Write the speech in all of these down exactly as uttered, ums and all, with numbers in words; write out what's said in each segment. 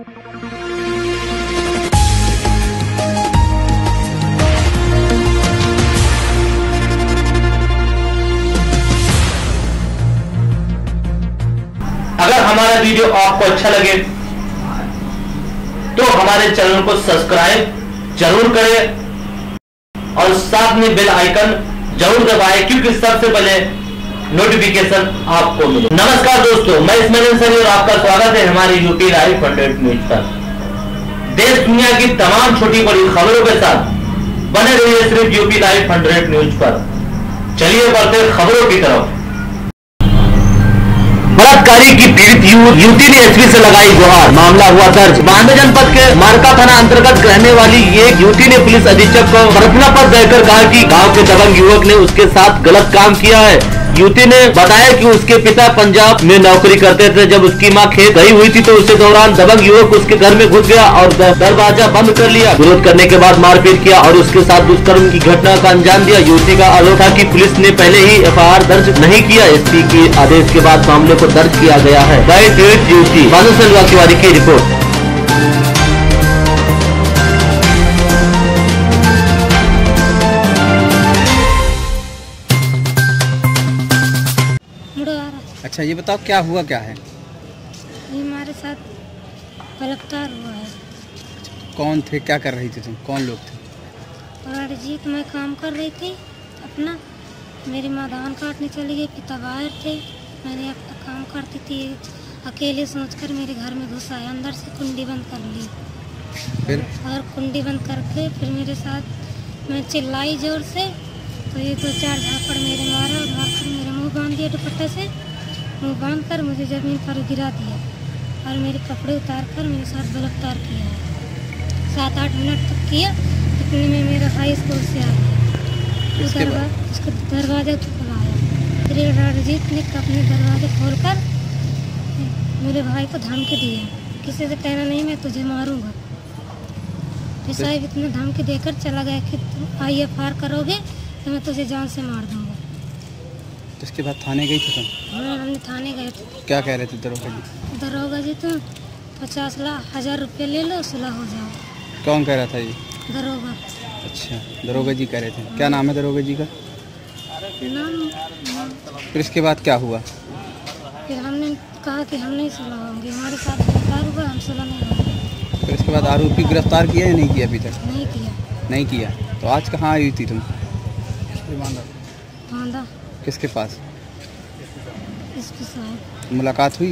अगर हमारा वीडियो आपको अच्छा लगे तो हमारे चैनल को सब्सक्राइब जरूर करें और साथ में बेल आइकन जरूर दबाएं, क्योंकि सबसे पहले नोटिफिकेशन आपको मिले। नमस्कार दोस्तों, मैं स्मरण सर और आपका स्वागत है हमारे यूपी लाइव हंड्रेड न्यूज पर। देश दुनिया की तमाम छोटी बड़ी खबरों के साथ बने रहिए सिर्फ यूपी लाइव हंड्रेड न्यूज पर। चलिए बढ़ते खबरों की तरफ। बलात्कारी की पीड़ित युवती ने एसपी से लगाई गुहार, मामला हुआ दर्ज। बांदा जनपद के मारका थाना अंतर्गत रहने वाली ये युवती ने पुलिस अधीक्षक को प्रार्थना पत्र देकर कहा कि गांव के दबंग युवक ने उसके साथ गलत काम किया है। युवती ने बताया कि उसके पिता पंजाब में नौकरी करते थे। जब उसकी मां खेत गई हुई थी तो उसी दौरान दबंग युवक उसके घर में घुस गया और दरवाजा बंद कर लिया। विरोध करने के बाद मारपीट किया और उसके साथ दुष्कर्म की घटना का अंजाम दिया। युवती का आरोप था कि पुलिस ने पहले ही एफ आई आर दर्ज नहीं किया। एसपी के आदेश के बाद मामले को दर्ज किया गया है। गाय पीड़ित युवती बांदा तिवारी की रिपोर्ट। अच्छा, ये बताओ क्या हुआ, क्या है? ये हमारे साथ बलात्कार हुआ है। कौन थे, क्या कर रही थी तुम, कौन लोग थे? बहराइच में काम कर रही थी अपना। मेरी माँ धान काटने चली गई, पिता बाहर थे, मैंने अपना काम करती थी। अकेले सोचकर मेरे घर में घुस आया, अंदर से कुंडी बंद कर ली। फिर और कुंडी बंद करके फिर मेरे साथ मैं चिल्लाई जोर से, तो ये दो चार झापड़ मेरे मारा और मारकर मेरा मुँह बांध दिया दुपट्टा से। मुँह बांध कर मुझे ज़मीन पर गिरा दिया और मेरे कपड़े उतार कर मेरे साथ बलात्कार किया है। सात आठ मिनट तक किया, इतने में मेरा हाई स्कूल से आ गया। उसके बाद उसका दरवाज़ा खुलवाया। फिर बहराइच ने अपने दरवाजे खोलकर मेरे भाई को धमकी दी है, किसी से कहना नहीं मैं तुझे मारूँगा। फिर साहब इतना धमकी देकर चला गया कि तुम आई एफ आर करोगे तो मैं तुझे जान से मार दूँगा। इसके बाद थाने गई थी तुम? हाँ, हमने थाने गए थे। क्या कह रहे थे दरोगा जी? दरोगा जी तुम पचास लाख हजार रुपये ले लो, सुलह हो जाओ। कौन कह रहा था ये? दरोगा। अच्छा, दरोगा जी कह रहे थे। क्या नाम है दरोगा जी का? नाम। फिर इसके बाद क्या हुआ? फिर हमने कहा कि हम नहीं सुलह होंगे, हमारे साथ गिरफ्तार हुआ, हम सुलह नहीं होंगे। फिर इसके बाद आरोपी गिरफ्तार किया या नहीं किया अभी तक? नहीं किया। नहीं किया। तो आज कहाँ आई थी तुम? बांदा। किसके पास? इसके साथ मुलाकात हुई?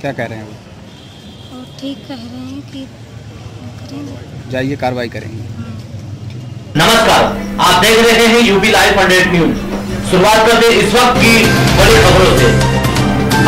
क्या कह रहे हैं वो? ठीक कह रहे हैं कि जाइए कार्रवाई करेंगे। नमस्कार, आप देख रहे हैं यूपी लाइव हंड्रेड न्यूज। शुरुआत करते हैं इस वक्त की बड़ी खबरों से।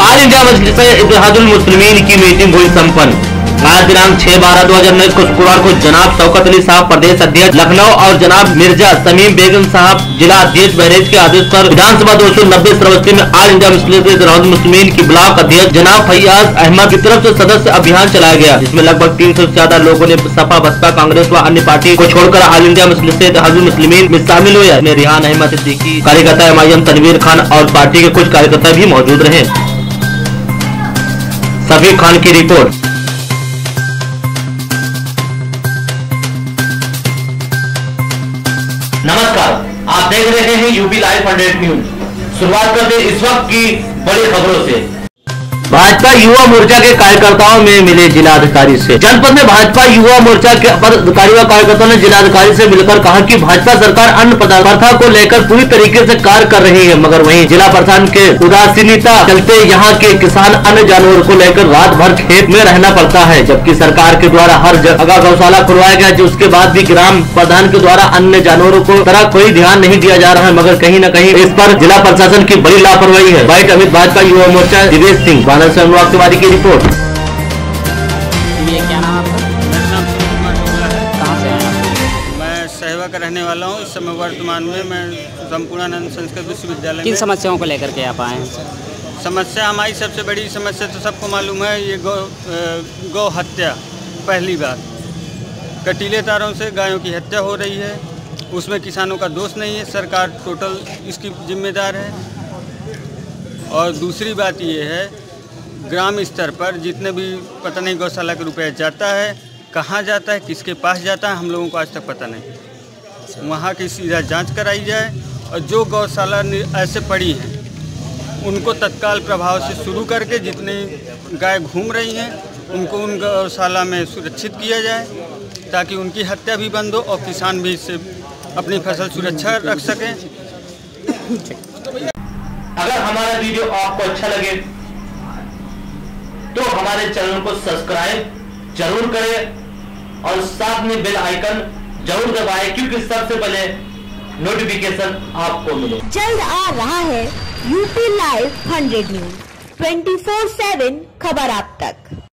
ऑल इंडिया मजलिस इत्तेहादुल मुस्लिमीन की मीटिंग हुई संपन्न। आज दिनांक छह बारह दो हजार उन्नीस को शुक्रवार को जनाब शौकत अली साहब प्रदेश अध्यक्ष लखनऊ और जनाब मिर्जा समीम बेगम साहब जिला अध्यक्ष बहराइच के आदेश पर विधानसभा दो सौ नब्बे श्रवस्ती में ऑल इंडिया मुस्लिम मुस्लिम की ब्लॉक अध्यक्ष जनाब फैयाज अहमद की तरफ से सदस्य अभियान चलाया गया, जिसमें लगभग तीन सौ से ज्यादा लोगों ने सपा, बसपा, कांग्रेस व अन्य पार्टी को छोड़कर ऑल इंडिया मुस्लिम मुस्लिम में शामिल हुए। इसमें रिहान अहमद सिद्दीकी, कार्यकर्ता M I M Tanveer Khan और पार्टी के कुछ कार्यकर्ता भी मौजूद रहे। सभी खान की रिपोर्ट। नमस्कार, आप देख रहे हैं यूपी लाइव हंड्रेड न्यूज। शुरुआत करते हैं इस वक्त की बड़ी खबरों से। भाजपा युवा मोर्चा के कार्यकर्ताओं में मिले जिलाधिकारी से। जनपद में भाजपा युवा मोर्चा के पदाधिकारियों और कार्यकर्ताओं ने जिलाधिकारी से मिलकर कहा कि भाजपा सरकार अन्न पदार्थों को लेकर पूरी तरीके से कार्य कर रही है, मगर वहीं जिला प्रशासन के उदासीनता चलते यहाँ के किसान अन्य जानवरों को लेकर रात भर खेत में रहना पड़ता है, जबकि सरकार के द्वारा हर जगह गौशाला खुलवाया गया, जिसके बाद भी ग्राम प्रधान के द्वारा अन्य जानवरों को तरह कोई ध्यान नहीं दिया जा रहा है, मगर कहीं न कहीं इस पर जिला प्रशासन की बड़ी लापरवाही है। बैठ अमित भाजपा युवा मोर्चा दिवेश सिंह अनुराग तिवारी की रिपोर्ट। ये क्या नाम आपका? मेरा नाम कुमार डोगरा है। कहाँ से आया? मैं सहवा का रहने वाला हूँ। इस समय वर्तमान में मैं संपूर्णानंद संस्कृत विश्वविद्यालय। किन समस्याओं को लेकर के आप आए? समस्या हमारी सबसे बड़ी समस्या तो सबको मालूम है, ये गौ गौ हत्या। पहली बार कटीले तारों से गायों की हत्या हो रही है, उसमें किसानों का दोष नहीं है, सरकार टोटल इसकी जिम्मेदार है। और दूसरी बात ये है ग्राम स्तर पर जितने भी पता नहीं गौशाला का रुपया जाता है, कहाँ जाता है, किसके पास जाता है, हम लोगों को आज तक पता नहीं। वहाँ की सीधा जांच कराई जाए और जो गौशाला ऐसे पड़ी है उनको तत्काल प्रभाव से शुरू करके जितने गाय घूम रही हैं उनको उन गौशाला में सुरक्षित किया जाए, ताकि उनकी हत्या भी बंद हो और किसान भी इससे अपनी फसल सुरक्षा रख सकें। अगर हमारा वीडियो आपको अच्छा लगे तो हमारे चैनल को सब्सक्राइब जरूर करें और साथ में बेल आइकन जरूर दबाएं, क्योंकि सबसे पहले नोटिफिकेशन आपको मिले। जल्द आ रहा है UP live hundred news, twenty four seven खबर आप तक।